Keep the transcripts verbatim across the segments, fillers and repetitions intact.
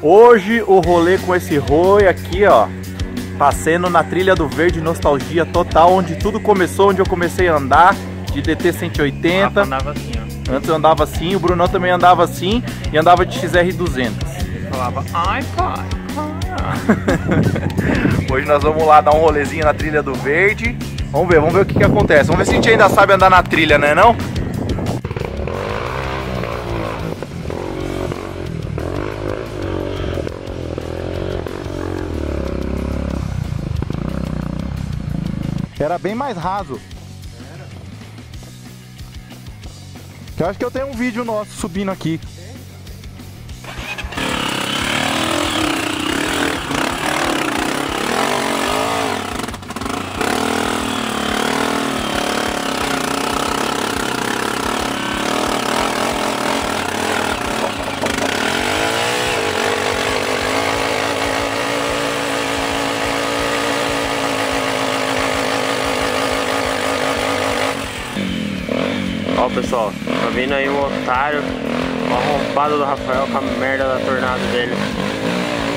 Hoje o rolê com esse Roi aqui, ó, tá sendo na trilha do verde, nostalgia total, onde tudo começou, onde eu comecei a andar de D T cento e oitenta. Rafa andava assim, ó. Antes eu andava assim, o Brunão também andava assim e andava de X R duzentos. Ele falava, ai pai, pai. Hoje nós vamos lá dar um rolezinho na trilha do verde. Vamos ver, vamos ver o que que acontece. Vamos ver se a gente ainda sabe andar na trilha, né não? Era bem mais raso. Era. Eu acho que eu tenho um vídeo nosso subindo aqui. Ó pessoal, tá vindo aí um otário, uma arrombada do Rafael com a merda da tornada dele.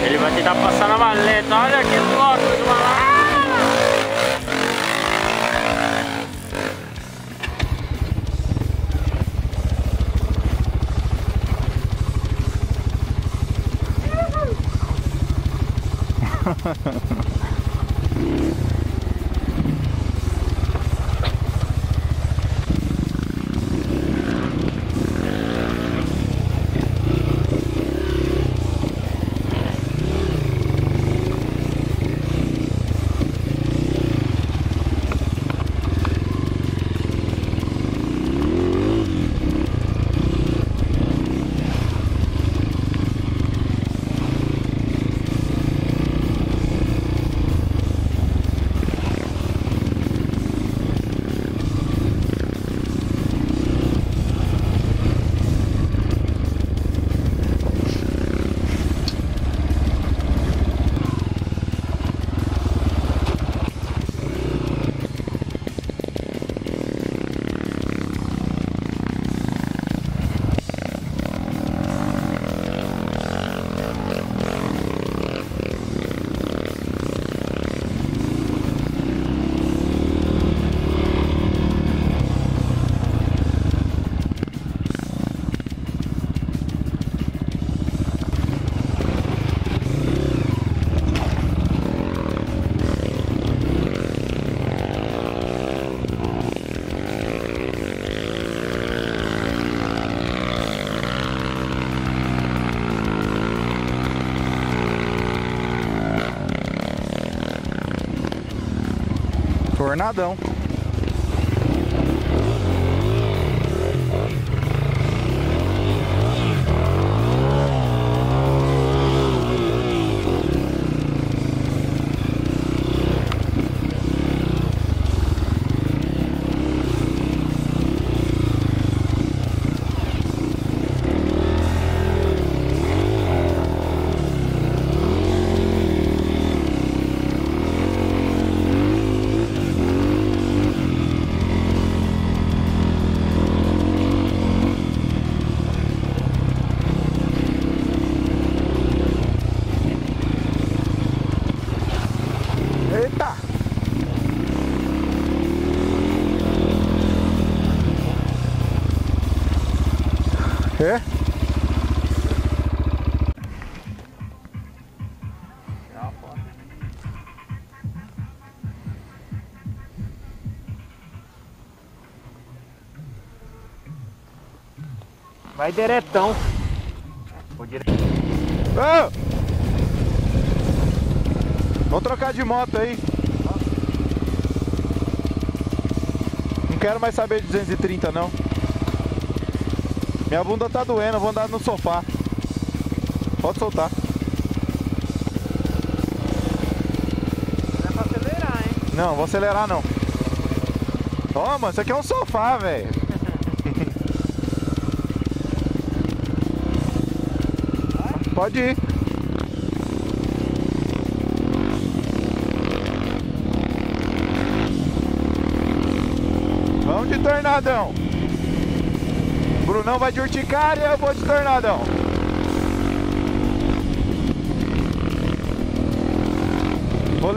Ele vai tentar passar na maleta, olha que louco do maluco! Tornadão. É? Vai diretão. Vou direto. Oh! Vou trocar de moto aí. Não quero mais saber de duzentos e trinta não. Minha bunda tá doendo, eu vou andar no sofá. Pode soltar. Não é pra acelerar, hein? Não, vou acelerar não. Ó, mano, isso aqui é um sofá, velho. Pode ir. Vamos de tornadão. Brunão vai de urticária, eu vou de tornadão.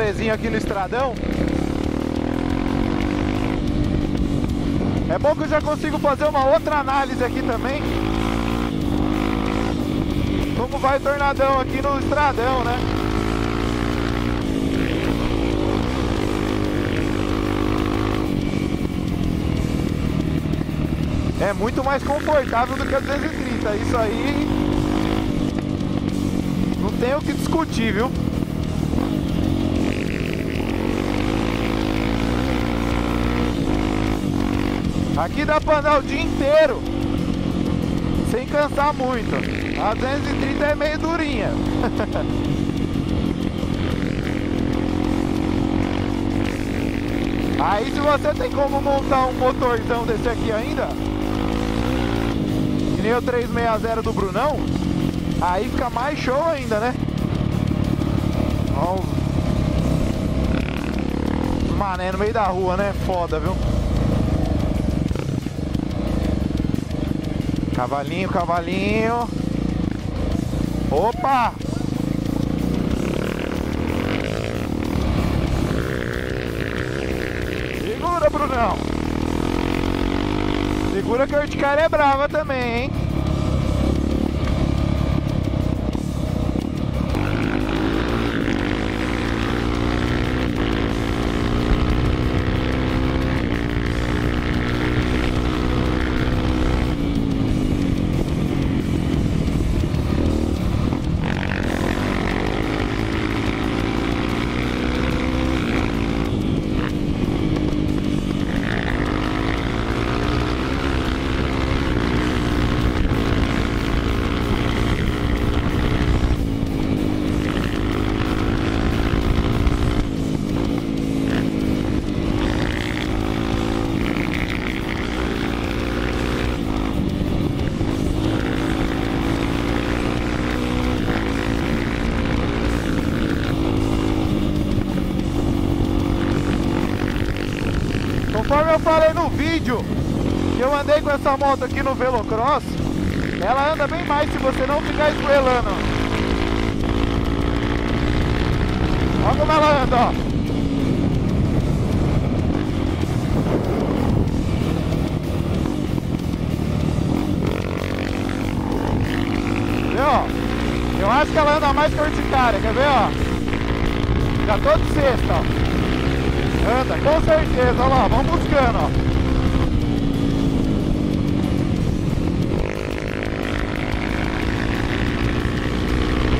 rolezinho aqui no Estradão. É bom que eu já consigo fazer uma outra análise aqui também. Como vai o Tornadão aqui no Estradão, né? É muito mais confortável do que a duzentos e trinta, isso aí não tem o que discutir, viu? Aqui dá pra andar o dia inteiro sem cansar muito. A duzentos e trinta é meio durinha. Aí se você tem como montar um motorzão desse aqui ainda, que nem o trezentos e sessenta do Brunão, aí fica mais show ainda, né? Ó, os mané no meio da rua, né? Foda, viu? Cavalinho, cavalinho. Opa! Segura, Brunão. Segura que a Urticária é brava também, hein? Conforme eu falei no vídeo que eu andei com essa moto aqui no Velocross, ela anda bem mais se você não ficar esgoelando. Olha como ela anda, ó. Viu? Eu acho que ela anda mais que a Urticária, quer ver, ó? Já tô de sexta, ó. Anda, com certeza, olha lá, vamos buscando, ó.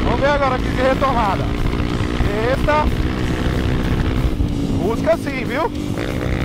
Vamos ver agora aqui de retomada. Eita. Busca sim, viu?